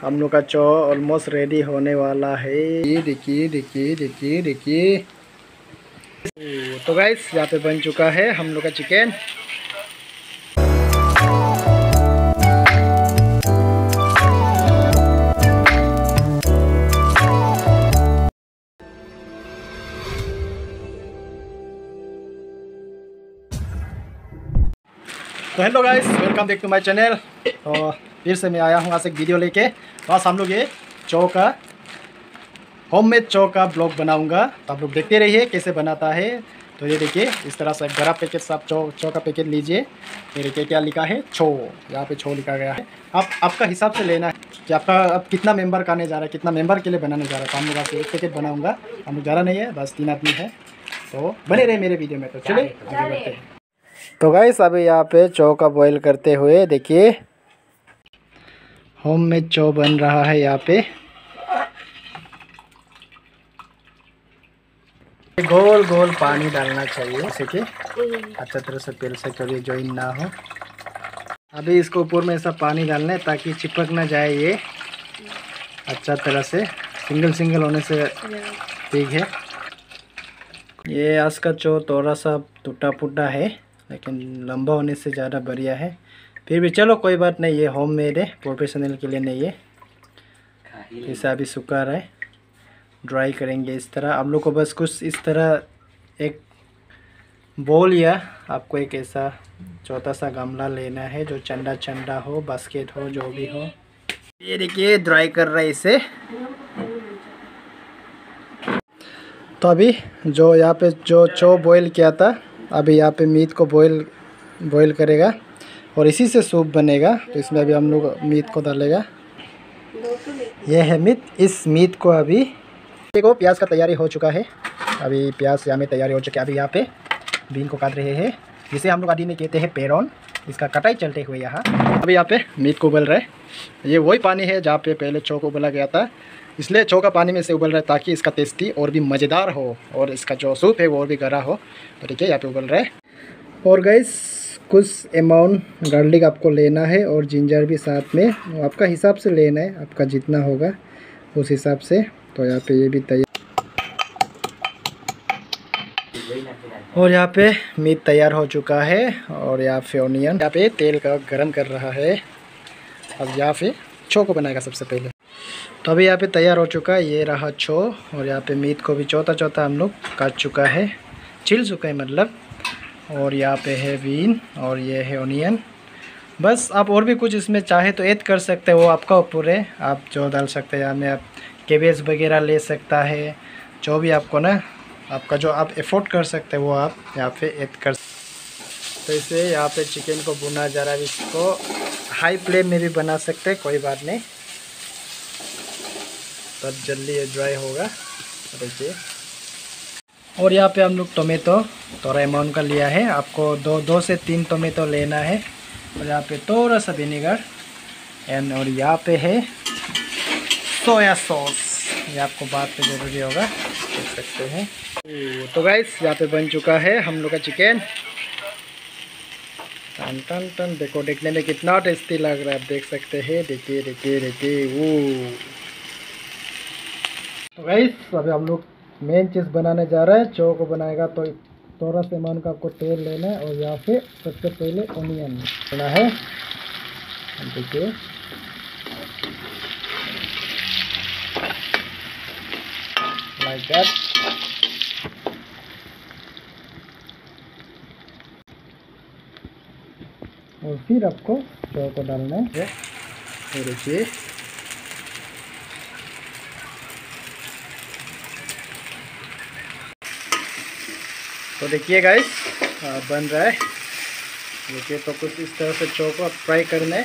हम लोग का चौ ऑलमोस्ट रेडी होने वाला है। देखिए देखिए देखिए देखिए। तो गाइस यहाँ पे बन चुका है हम लोग का चिकन। तो hello guys, welcome back to my channel. तो फिर से मैं आया हूँ आज एक वीडियो लेके। बस हम लोग ये चौ का होममेड चौ का ब्लॉग बनाऊंगा, तो आप लोग देखते रहिए कैसे बनाता है। तो ये देखिए इस तरह से गरा पैकेट से आप चौ का पैकेट लीजिए। ये देखिए क्या लिखा है, छो, यहाँ पे छो लिखा गया है। आपका हिसाब से लेना है कि आपका अब कितना मेंबर का आने जा रहा है, कितना मेंबर के लिए बनाने जा रहा है। तो हम लोग आपसे एक पैकेट बनाऊँगा, हम लोग ज़्यादा नहीं है, बस 3 आदमी है। तो बने रहे मेरे वीडियो में, तो चले आगे बढ़ते हैं। तो गाइस अभी यहाँ पे चौ का बॉईल करते हुए देखिए होम में चौ बन रहा है। यहाँ पे गोल गोल पानी डालना चाहिए जैसे कि अच्छा तरह से पेल से करिए ज्वाइन ना हो। अभी इसको ऊपर में ऐसा पानी डालना है ताकि चिपक ना जाए, ये अच्छा तरह से सिंगल सिंगल होने से ठीक है। ये आज का चौ थोड़ा सा टूटा फूटा है लेकिन लंबा होने से ज़्यादा बढ़िया है, फिर भी चलो कोई बात नहीं, ये होम मेड है, प्रोफेशनल के लिए नहीं है। जैसे अभी सूखा रहा है, ड्राई करेंगे इस तरह। आप लोग को बस कुछ इस तरह एक बोल या आपको एक ऐसा छोटा सा गमला लेना है जो चंदा चंदा हो, बास्केट हो, जो भी हो। ये देखिए ड्राई कर रहा है इसे। तो अभी जो यहाँ पे जो चो बॉयल किया था, अभी यहाँ पे मीट को बॉईल करेगा और इसी से सूप बनेगा। तो इसमें अभी हम लोग मीट को डालेगा। ये है मीट। इस मीट को अभी देखो प्याज का तैयारी हो चुका है। अभी प्याज यहाँ में तैयारी हो चुकी है। अभी यहाँ पे बीन को काट रहे हैं, जिसे हम लोग आदि में कहते हैं पेरोन, इसका कटाई चलते हुए यहाँ। अभी यहाँ पे मीट को उबल रहा है। ये वही पानी है जहाँ पे पहले चौ को उबला गया था, इसलिए चौ का पानी में से उबल रहा है ताकि इसका टेस्टी और भी मज़ेदार हो और इसका जो सूप है वो और भी गाढ़ा हो। तो ठीक है, यहाँ पे उबल रहा है। और गाइस कुछ अमाउंट गार्लिक आपको लेना है और जिंजर भी साथ में, आपका हिसाब से लेना है, आपका जितना होगा उस हिसाब से। तो यहाँ पे ये भी तैयार और यहाँ पे मीट तैयार हो चुका है। और यहाँ पे ऑनियन यहाँ पे तेल का गरम कर रहा है। अब यहाँ पे चो को बनाएगा सबसे पहले। तो अभी यहाँ पे तैयार हो चुका है, ये रहा चो। और यहाँ पे मीट को भी चौथा हम लोग काट चुका है, छिल चुका है मतलब। और यहाँ पे है बीन और ये है ऑनियन। बस आप और भी कुछ इसमें चाहे तो ऐड कर सकते हो, वो आपका ऊपर है, आप जो डाल सकते हैं। यहाँ में आप केबेज वगैरह ले सकता है, जो भी आपको ना आपका जो आप एफोर्ड कर सकते हो वो आप यहाँ पे ऐड कर। तो इसे यहाँ पे चिकन को भुना जा रहा है। इसको हाई फ्लेम में भी बना सकते हैं, कोई बात नहीं, तब जल्दी ये ड्राई होगा। देखिए और यहाँ पे हम लोग टोमेटो थोड़ा अमाउंट का लिया है, आपको दो से 3 टोमेटो लेना है। और यहाँ पे थोड़ा सा विनेगर एंड और यहाँ पे है सोया सॉस, ये आपको बाद में ज़रूरी होगा, देख सकते हैं। तो गाइस यहाँ पे बन चुका है हम लोग का चिकन। टन टन टन, देखो देखने में कितना टेस्टी लग रहा है, आप देख सकते हैं। देखिए देखिए देखिए वो। तो गाइस अभी हम लोग मेन चीज़ बनाने जा रहे हैं, चौ को बनाएगा। तो थोड़ा सा मान का आपको तेल लेना है और यहाँ पे सबसे पहले ऑनियन लेना है। देखिए Like that. और फिर आपको चौ को डालना है। देखिए तो देखिए गाइस बन रहा है। देखिए तो कुछ इस तरह से चौ को फ्राई करना है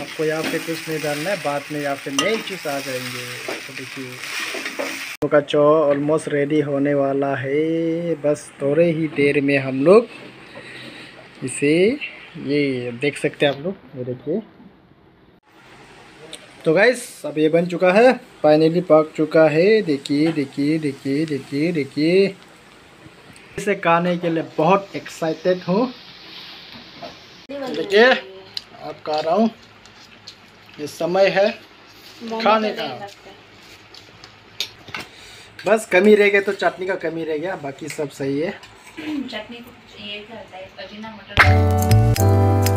आपको, यहाँ पे कुछ नहीं डालना है, बाद में यहाँ पे नई चीज आ जाएंगे। तो देखिए का चौ ऑलमोस्ट रेडी होने वाला है। बस थोड़े ही देर में हम लोग इसे ये देख सकते हैं आप लोग, ये देखिए। तो गाइस अब ये बन चुका है, फाइनली पक चुका है। देखिए देखिए देखिए देखिए देखिए। इसे खाने के लिए बहुत एक्साइटेड हूँ। देखिए आप खा रहा हूँ। ये समय है खाने का। बस कमी रह गया तो चटनी का कमी रह गया, बाकी सब सही है। चटनी ये करता है पुदीना मटर।